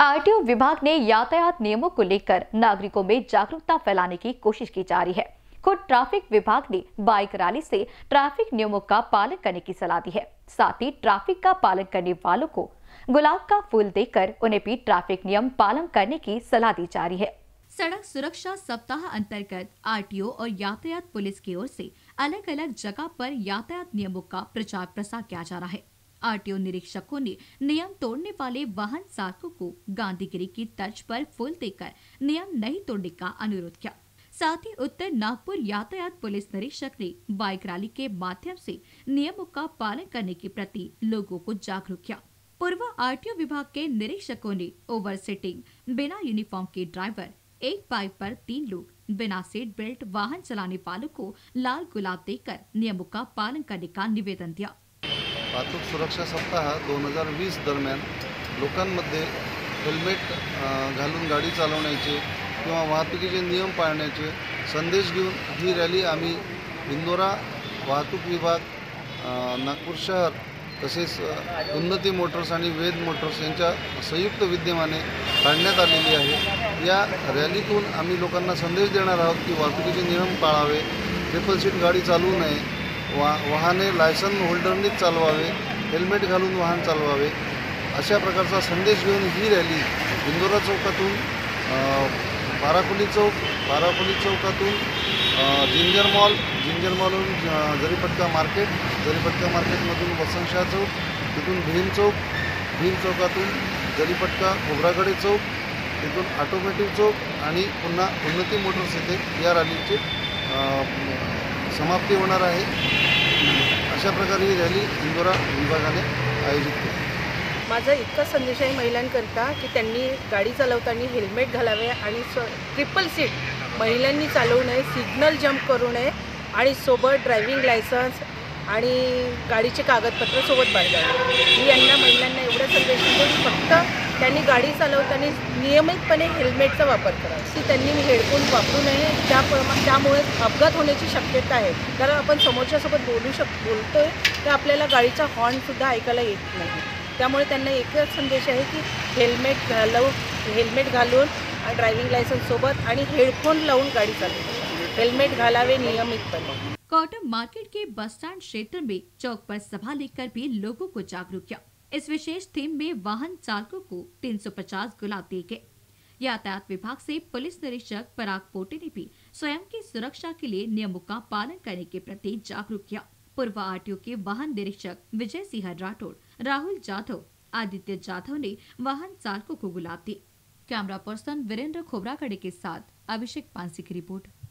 RTO विभाग ने यातायात नियमों को लेकर नागरिकों में जागरूकता फैलाने की कोशिश की जा रही है। खुद ट्रैफिक विभाग ने बाइक रैली से ट्रैफिक नियमों का पालन करने की सलाह दी है। साथ ही ट्रैफिक का पालन करने वालों को गुलाब का फूल देकर उन्हें भी ट्रैफिक नियम पालन करने की सलाह दी जा रही है। सड़क सुरक्षा सप्ताह अंतर्गत आरटीओ और यातायात पुलिस की ओर से अलग अलग जगह पर यातायात नियमों का प्रचार प्रसार किया जा रहा है। आरटीओ निरीक्षकों ने नियम तोड़ने वाले वाहन चालकों को गांधीगिरी की तर्ज पर फूल देकर नियम नहीं तोड़ने का अनुरोध किया। साथ ही उत्तर नागपुर यातायात पुलिस निरीक्षक ने बाइक रैली के माध्यम से नियमों का पालन करने के प्रति लोगों को जागरूक किया। पूर्व आरटीओ विभाग के निरीक्षकों ने ओवरसीटिंग, बिना यूनिफॉर्म के ड्राइवर, एक बाइक पर 3 लोग, बिना सीट बेल्ट वाहन चलाने वालों को लाल गुलाब देकर नियमों का पालन करने का निवेदन दिया। वाहतूक सुरक्षा सप्ताह 2020 दरम्यान लोकांमध्ये हेल्मेट घालून गाडी चालवण्याचे किंवा वाहतुकीचे नियम पाळण्याचे संदेश घेऊन ही रॅली आम्ही बिंदोरा वाहतूक विभाग, नागपूर शहर तसेच उन्नती मोटर्स आणि वेद मोटर्स यांच्या संयुक्त विद्यमाने काढण्यात आलेली आहे। या रॅलीतून आम्ही लोकांना संदेश देणार आहोत की वाहतुकीचे नियम पाळावे, ट्रिपल सीट गाडी चालवू नये, वाहने लायसन होल्डरनेच चालवावे, हेल्मेट घालून वाहन चालवावे, अशा प्रकारचा संदेश घेऊन ही रॅली बिंदोरा चौकातून बाराकोली चौकातून जिंजर मॉलहून जरीपटका मार्केटमधून वसंतशाह चौक, तिथून भीम चौकातून जरीपटका खोबरागढ़ चौक, तिथून ऑटोमेटिक चौक आणि पुन्हा उन्नती मोटर्स येथे या रॅलीचे समाप्ति होणार आहे। अशा प्रकारे ही रॅली इंदौरा विभागाने आयोजित केली। माझा इतका संदेश आहे महिलांकरता की त्यांनी गाडी चालवताना हेल्मेट घालावे आणि ट्रिपल सीट महिलांनी चालवू नये, सिग्नल जंप करू नये आणि सोबत ड्रायव्हिंग लायसन्स आणि गाडीचे कागदपत्र सोबत बाळगावे। मी यांना महिलांना एवढा संदेश देतो, फक्त त्यांनी गाडी चालवताना नियमितपणे हेल्मेटचा वापर करावा। की त्यांनी हेडफोन वापरू नये, त्यामुळे अपघात होण्याची शक्यता आहे, कारण आपण समोरच्यासोबत बोलतोय तर आपल्याला गाडीचा हॉर्नसुद्धा ऐकायला येत नाही। त्यामुळे त्यांना एकच संदेश आहे की हेल्मेट घालून ड्रायव्हिंग लायसन्स सोबत आणि हेडफोन लावून गाडी चालवावी, हेल्मेट घालावे नियमितपणे। कॉटन मार्केट के बस स्टैंड क्षेत्र में चौक पर सभा लेकर भी लोगों को जागरूक किया। इस विशेष थीम में वाहन चालकों को 350 गुलाब दिए गए। यातायात विभाग से पुलिस निरीक्षक पराग पोटे ने भी स्वयं की सुरक्षा के लिए नियमों का पालन करने के प्रति जागरूक किया। पूर्व आरटीओ के वाहन निरीक्षक विजय सिंह राठौर, राहुल जाधव, आदित्य जाधव ने वाहन चालकों को गुलाब दिए। कैमरा पर्सन वीरेंद्र खोबरा के साथ अभिषेक पांसी की रिपोर्ट।